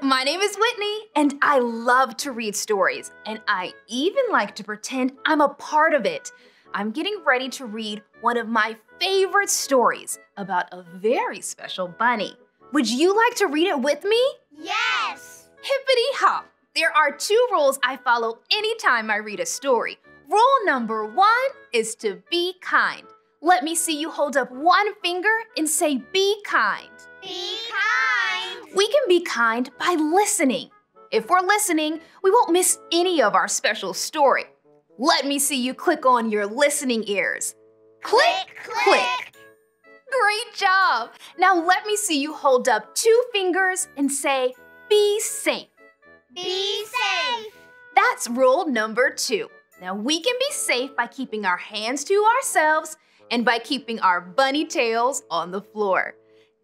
My name is Whitney, and I love to read stories, and I even like to pretend I'm a part of it. I'm getting ready to read one of my favorite stories about a very special bunny. Would you like to read it with me? Yes! Hippity-hop! There are two rules I follow anytime I read a story. Rule number one is to be kind. Let me see you hold up one finger and say, be kind. Be kind! We can be kind by listening. If we're listening, we won't miss any of our special story. Let me see you click on your listening ears. Click, click, click. Great job! Now let me see you hold up two fingers and say, be safe. Be safe! That's rule number two. Now we can be safe by keeping our hands to ourselves and by keeping our bunny tails on the floor.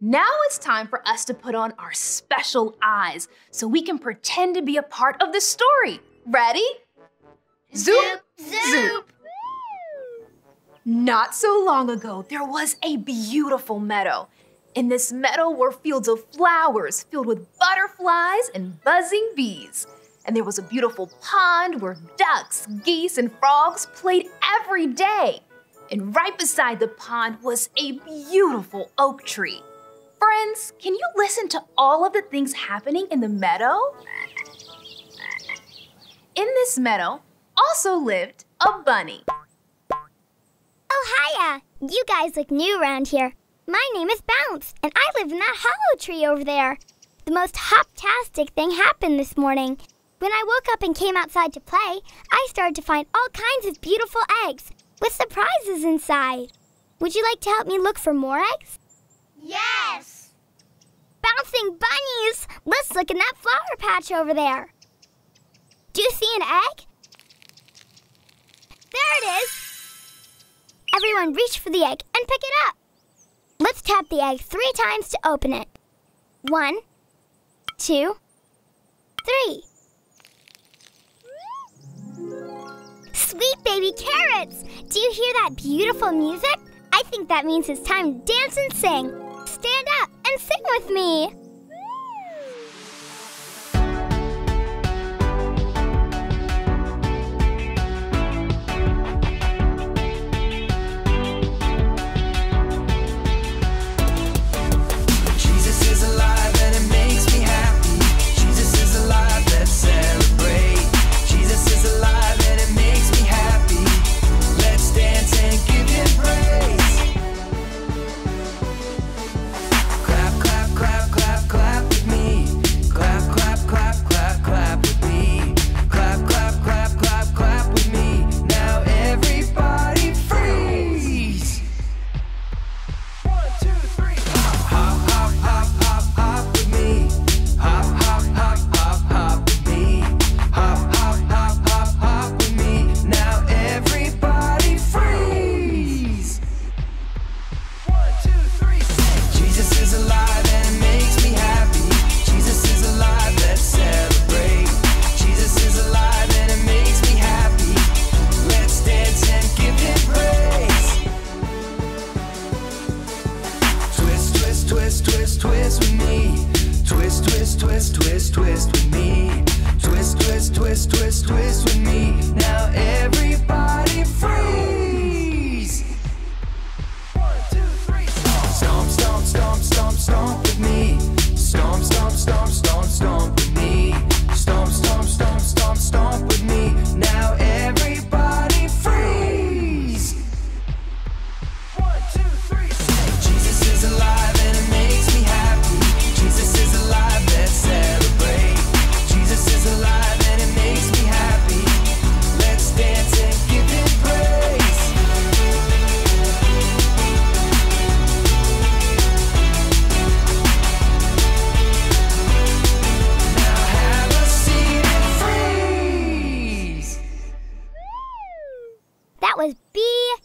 Now it's time for us to put on our special eyes so we can pretend to be a part of the story. Ready? Zoop, zoop, zoop. Not so long ago, there was a beautiful meadow. In this meadow were fields of flowers filled with butterflies and buzzing bees. And there was a beautiful pond where ducks, geese, and frogs played every day. And right beside the pond was a beautiful oak tree. Friends, can you listen to all of the things happening in the meadow? In this meadow also lived a bunny. Oh, hiya! You guys look new around here. My name is Bounce, and I live in that hollow tree over there. The most hoptastic thing happened this morning. When I woke up and came outside to play, I started to find all kinds of beautiful eggs with surprises inside. Would you like to help me look for more eggs? Yes! Bouncing bunnies! Let's look in that flower patch over there. Do you see an egg? There it is! Everyone reach for the egg and pick it up. Let's tap the egg 3 times to open it. 1, 2, 3. Sweet baby carrots! Do you hear that beautiful music? I think that means it's time to dance and sing. Stand up and sing with me.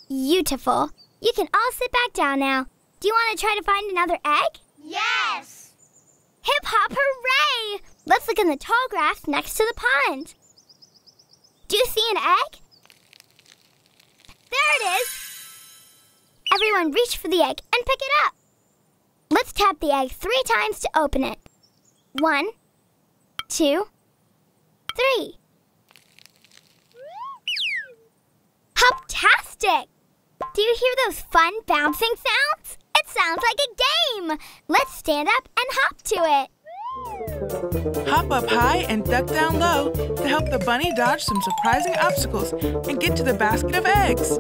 Beautiful. You can all sit back down now. Do you want to try to find another egg? Yes! Hip hop hooray! Let's look in the tall grass next to the pond. Do you see an egg? There it is! Everyone reach for the egg and pick it up. Let's tap the egg 3 times to open it. 1, 2, 3. Hoptastic! Do you hear those fun bouncing sounds? It sounds like a game! Let's stand up and hop to it! Hop up high and duck down low to help the bunny dodge some surprising obstacles and get to the basket of eggs.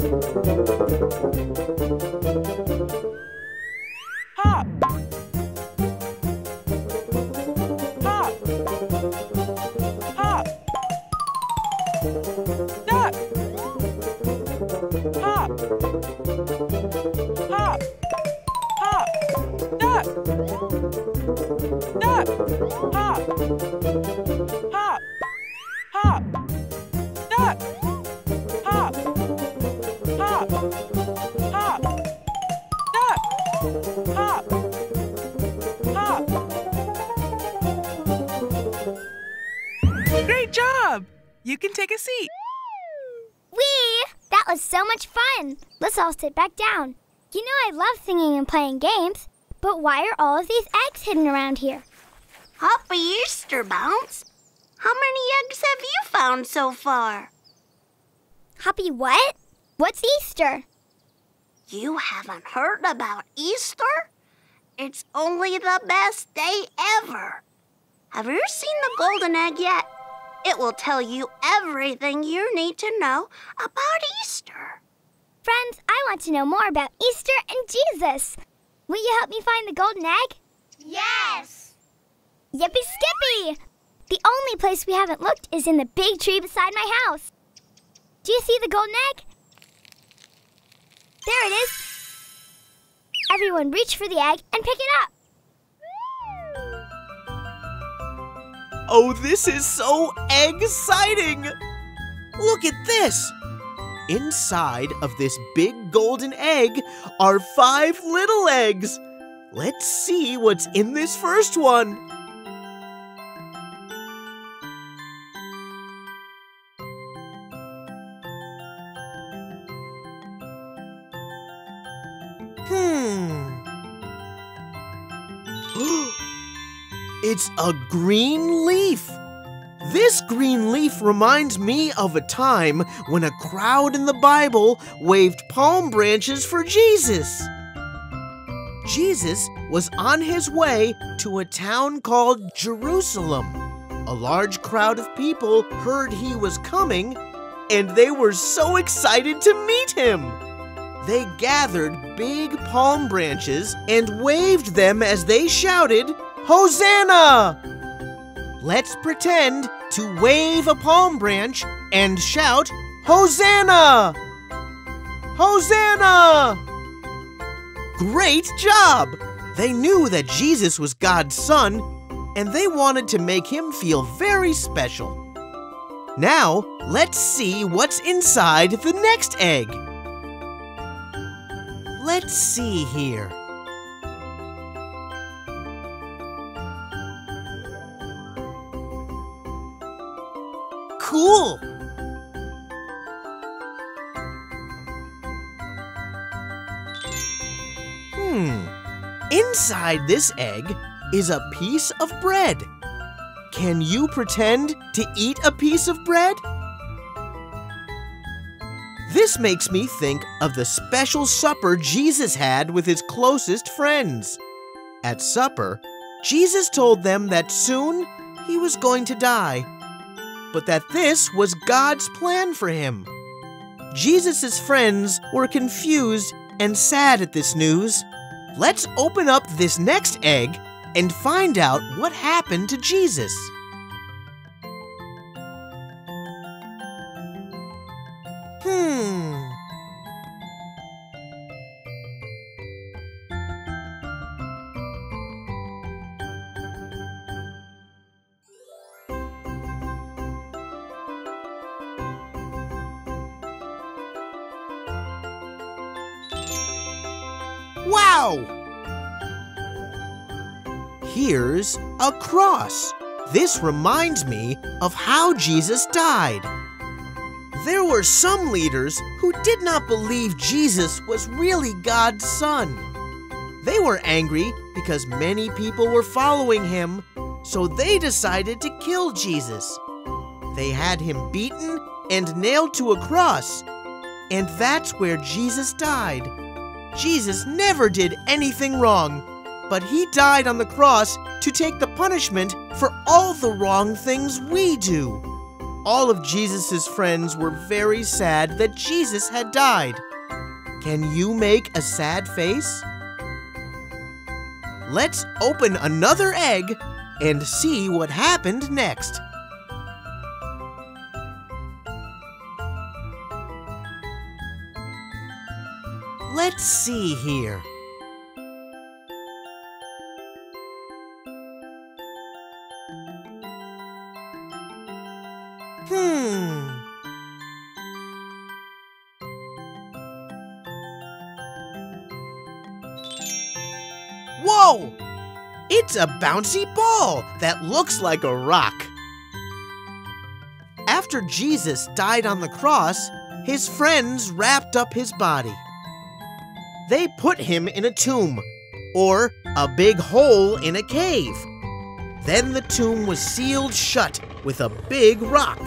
Hop! Hop! Hop! Duck! Hop, hop, hop, duck, duck, hop, hop, hop, duck, hop, hop, hop, duck, hop, hop. Great job! You can take a seat. That was so much fun! Let's all sit back down. You know I love singing and playing games, but why are all of these eggs hidden around here? Happy Easter, Bounce! How many eggs have you found so far? Happy what? What's Easter? You haven't heard about Easter? It's only the best day ever! Have you seen the golden egg yet? It will tell you everything you need to know about Easter. Friends, I want to know more about Easter and Jesus. Will you help me find the golden egg? Yes! Yippee Skippy! The only place we haven't looked is in the big tree beside my house. Do you see the golden egg? There it is. Everyone reach for the egg and pick it up. Oh, this is so egg-citing! Look at this! Inside of this big golden egg are 5 little eggs. Let's see what's in this first one. It's a green leaf. This green leaf reminds me of a time when a crowd in the Bible waved palm branches for Jesus. Jesus was on his way to a town called Jerusalem. A large crowd of people heard he was coming, and they were so excited to meet him. They gathered big palm branches and waved them as they shouted, Hosanna! Let's pretend to wave a palm branch and shout, Hosanna! Hosanna! Great job! They knew that Jesus was God's son, and they wanted to make him feel very special. Now, let's see what's inside the next egg. Let's see here. Cool! Inside this egg is a piece of bread. Can you pretend to eat a piece of bread? This makes me think of the special supper Jesus had with his closest friends. At supper, Jesus told them that soon he was going to die, but that this was God's plan for him. Jesus' friends were confused and sad at this news. Let's open up this next egg and find out what happened to Jesus. Here's a cross. This reminds me of how Jesus died. There were some leaders who did not believe Jesus was really God's son. They were angry because many people were following him, So they decided to kill Jesus. They had him beaten and nailed to a cross. And that's where Jesus died. Jesus never did anything wrong, but he died on the cross to take the punishment for all the wrong things we do. All of Jesus' friends were very sad that Jesus had died. Can you make a sad face? Let's open another egg and see what happened next. Let's see here. Whoa! It's a bouncy ball that looks like a rock. After Jesus died on the cross, his friends wrapped up his body. They put him in a tomb, or a big hole in a cave. Then the tomb was sealed shut with a big rock.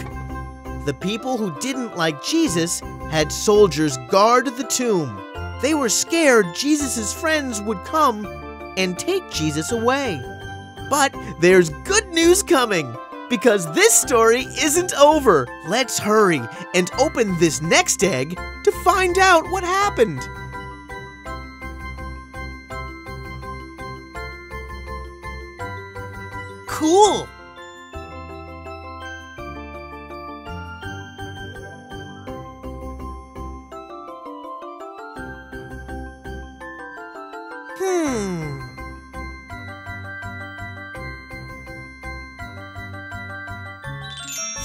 The people who didn't like Jesus had soldiers guard the tomb. They were scared Jesus' friends would come and take Jesus away. But there's good news coming, because this story isn't over. Let's hurry and open this next egg to find out what happened. Cool!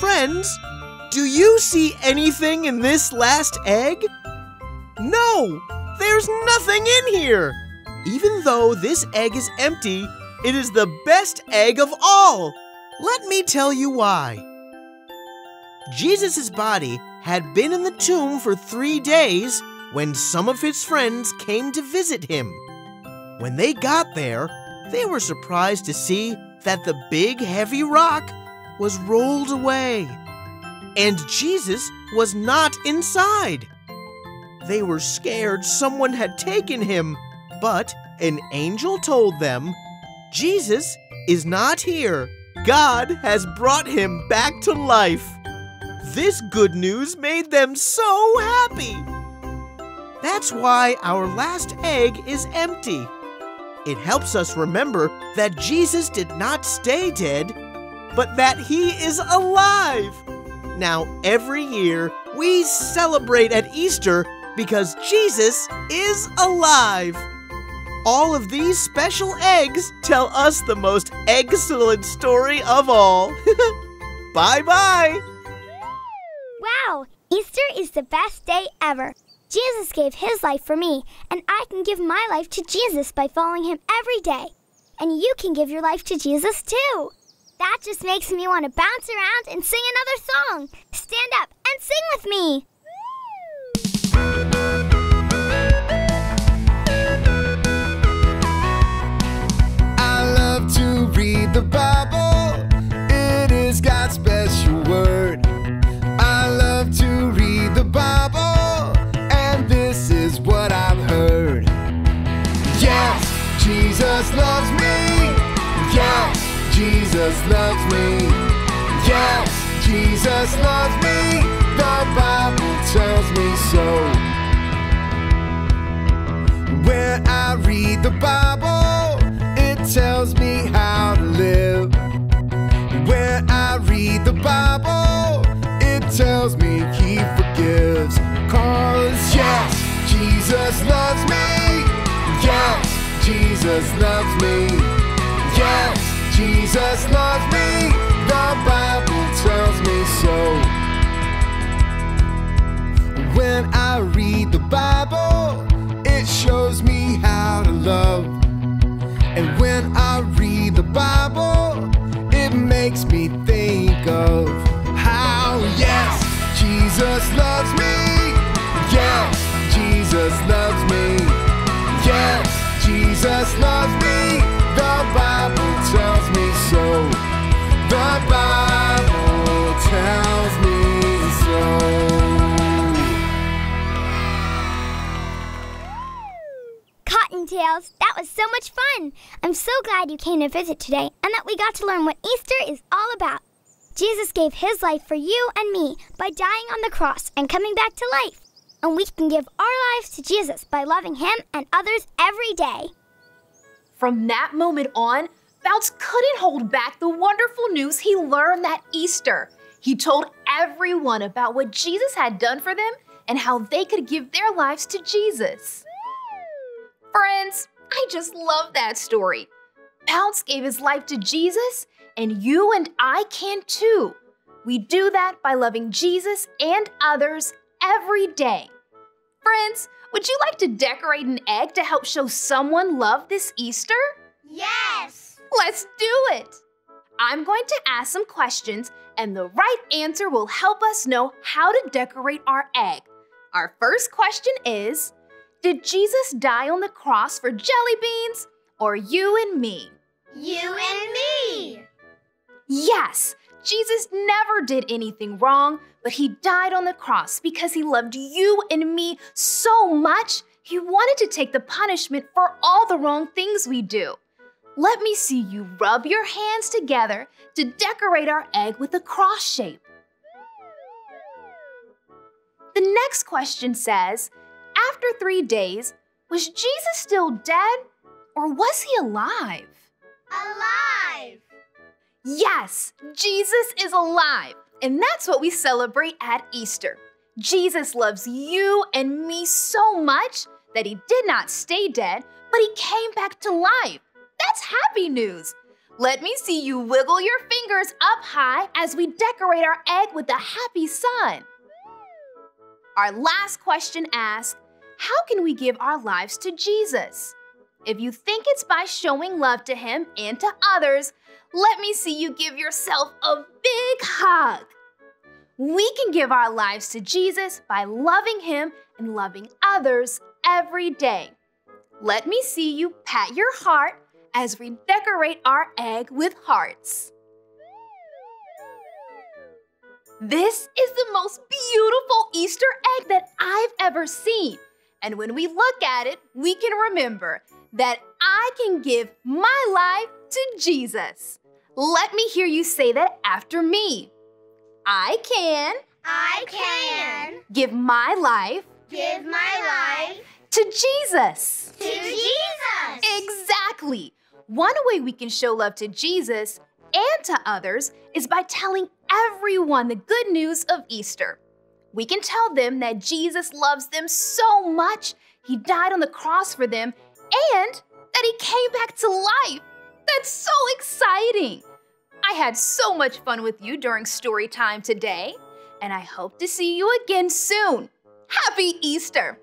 Friends, do you see anything in this last egg? No, there's nothing in here. Even though this egg is empty, it is the best egg of all. Let me tell you why. Jesus' body had been in the tomb for 3 days when some of his friends came to visit him. When they got there, they were surprised to see that the big heavy rock was rolled away, and Jesus was not inside. They were scared someone had taken him, but an angel told them, Jesus is not here. God has brought him back to life. This good news made them so happy. That's why our last egg is empty. It helps us remember that Jesus did not stay dead, but that he is alive. Now, every year, we celebrate at Easter because Jesus is alive. All of these special eggs tell us the most excellent story of all. Bye-bye. Wow, Easter is the best day ever. Jesus gave his life for me, and I can give my life to Jesus by following him every day. And you can give your life to Jesus too. That just makes me want to bounce around and sing another song. Stand up and sing with me. I love to read the Bible. It is God's special word. I love to read the Bible, and this is what I've heard. Yes, Jesus loves me. Yes, Jesus loves me. Yes, Jesus loves me. The Bible tells me so. When I read the Bible, it tells me how to live. When I read the Bible, it tells me he forgives. 'Cause yes, Jesus loves me. Yes, Jesus loves me. Yes, Jesus loves me, the Bible tells me so. When I read the Bible, it shows me how to love. And when I read the Bible, it makes me think of how, yes, Jesus loves me. Yes, Jesus loves me. Yes, Jesus loves me. The Bible tells me so. girls. That was so much fun. I'm so glad you came to visit today and that we got to learn what Easter is all about. Jesus gave his life for you and me by dying on the cross and coming back to life. And we can give our lives to Jesus by loving him and others every day. From that moment on, Bounce couldn't hold back the wonderful news he learned that Easter. He told everyone about what Jesus had done for them and how they could give their lives to Jesus. Friends, I just love that story. Bounce gave his life to Jesus, and you and I can too. We do that by loving Jesus and others every day. Friends, would you like to decorate an egg to help show someone love this Easter? Yes! Let's do it! I'm going to ask some questions, and the right answer will help us know how to decorate our egg. Our first question is, did Jesus die on the cross for jelly beans or you and me? You and me! Yes, Jesus never did anything wrong, but he died on the cross because he loved you and me so much, he wanted to take the punishment for all the wrong things we do. Let me see you rub your hands together to decorate our egg with a cross shape. The next question says, after 3 days, was Jesus still dead or was he alive? Alive! Yes, Jesus is alive, and that's what we celebrate at Easter. Jesus loves you and me so much that he did not stay dead, but he came back to life. That's happy news. Let me see you wiggle your fingers up high as we decorate our egg with a happy sun. Our last question asks, how can we give our lives to Jesus? If you think it's by showing love to him and to others, let me see you give yourself a big hug. We can give our lives to Jesus by loving him and loving others every day. Let me see you pat your heart as we decorate our egg with hearts. This is the most beautiful Easter egg that I've ever seen. And when we look at it, we can remember that I can give my life to Jesus. Let me hear you say that after me. I can give my life to Jesus. To Jesus! Exactly! One way we can show love to Jesus and to others is by telling everyone the good news of Easter. We can tell them that Jesus loves them so much, he died on the cross for them, and that he came back to life. That's so exciting! I had so much fun with you during story time today, and I hope to see you again soon. Happy Easter!